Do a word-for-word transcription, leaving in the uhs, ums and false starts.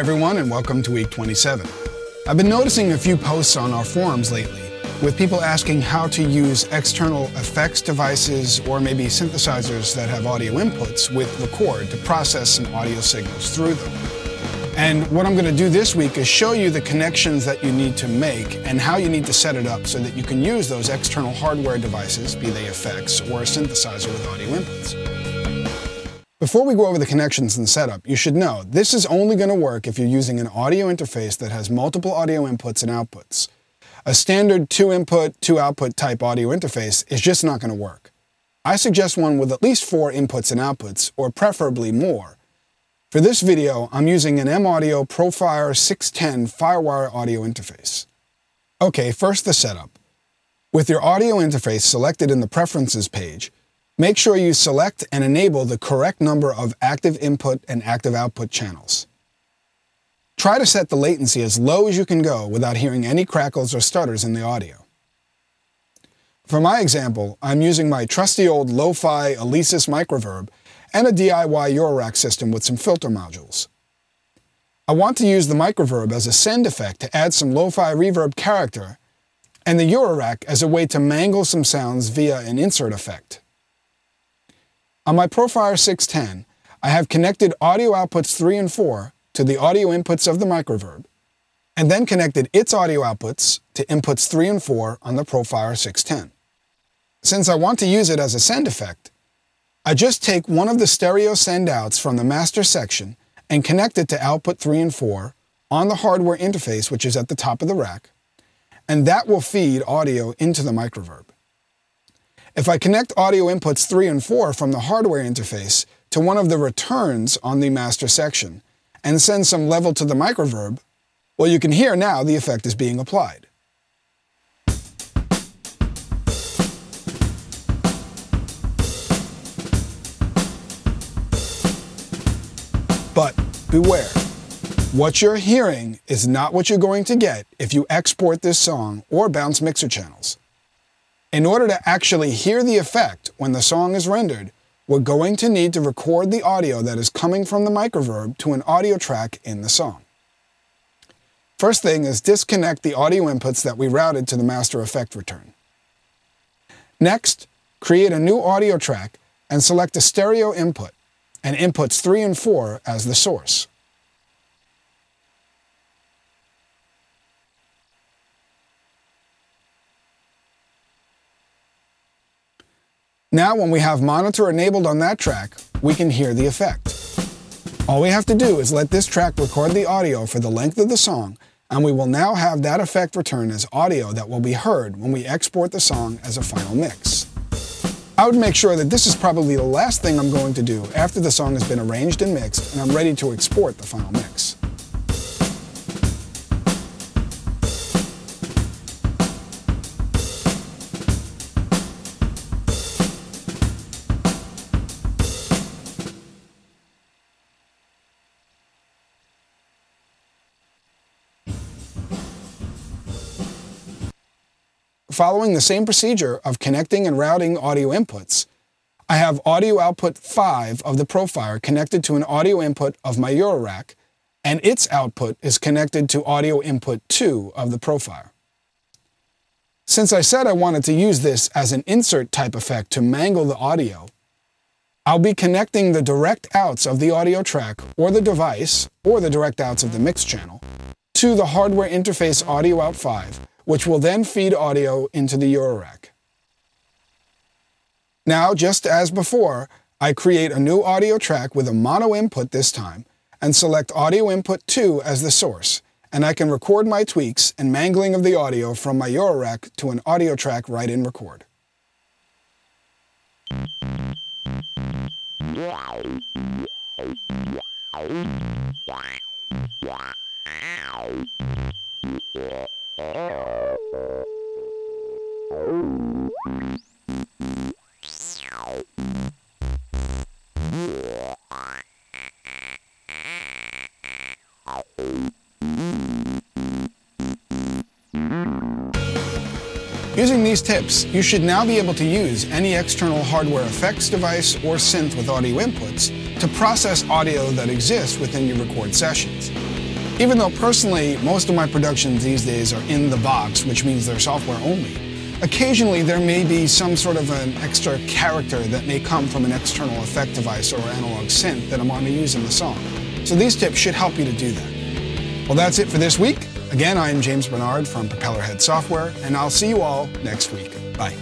Hi everyone and welcome to week twenty-seven. I've been noticing a few posts on our forums lately with people asking how to use external effects devices or maybe synthesizers that have audio inputs with Record to process some audio signals through them. And what I'm going to do this week is show you the connections that you need to make and how you need to set it up so that you can use those external hardware devices, be they effects or a synthesizer with audio inputs. Before we go over the connections and setup, you should know this is only going to work if you're using an audio interface that has multiple audio inputs and outputs. A standard two input, two output type audio interface is just not going to work. I suggest one with at least four inputs and outputs, or preferably more. For this video, I'm using an M-Audio Profire six ten Firewire audio interface. Okay, first the setup. With your audio interface selected in the Preferences page, make sure you select and enable the correct number of active input and active output channels. Try to set the latency as low as you can go without hearing any crackles or stutters in the audio. For my example, I'm using my trusty old lo-fi Alesis Microverb and a D I Y Eurorack system with some filter modules. I want to use the Microverb as a send effect to add some lo-fi reverb character and the Eurorack as a way to mangle some sounds via an insert effect. On my Profire six ten, I have connected audio outputs three and four to the audio inputs of the Microverb, and then connected its audio outputs to inputs three and four on the Profire six ten. Since I want to use it as a send effect, I just take one of the stereo send-outs from the master section and connect it to output three and four on the hardware interface, which is at the top of the rack, and that will feed audio into the Microverb. If I connect audio inputs three and four from the hardware interface to one of the returns on the master section and send some level to the Microverb, well, you can hear now the effect is being applied. But beware, what you're hearing is not what you're going to get if you export this song or bounce mixer channels. In order to actually hear the effect when the song is rendered, we're going to need to record the audio that is coming from the Microverb to an audio track in the song. First thing is disconnect the audio inputs that we routed to the master effect return. Next, create a new audio track and select a stereo input and inputs three and four as the source. Now when we have monitor enabled on that track, we can hear the effect. All we have to do is let this track record the audio for the length of the song, and we will now have that effect return as audio that will be heard when we export the song as a final mix. I would make sure that this is probably the last thing I'm going to do after the song has been arranged and mixed and I'm ready to export the final mix. Following the same procedure of connecting and routing audio inputs, I have audio output five of the Profire connected to an audio input of my Eurorack, and its output is connected to audio input two of the Profire. Since I said I wanted to use this as an insert type effect to mangle the audio, I'll be connecting the direct outs of the audio track or the device, or the direct outs of the mix channel, to the hardware interface audio out five, which will then feed audio into the Eurorack. Now, just as before, I create a new audio track with a mono input this time and select audio input two as the source, and I can record my tweaks and mangling of the audio from my Eurorack to an audio track right in Record. Using these tips, you should now be able to use any external hardware effects device or synth with audio inputs to process audio that exists within your Record sessions. Even though personally, most of my productions these days are in the box, which means they're software only, occasionally there may be some sort of an extra character that may come from an external effect device or analog synth that I'm going to use in the song. So these tips should help you to do that. Well, that's it for this week. Again, I am James Bernard from Propellerhead Software, and I'll see you all next week. Bye.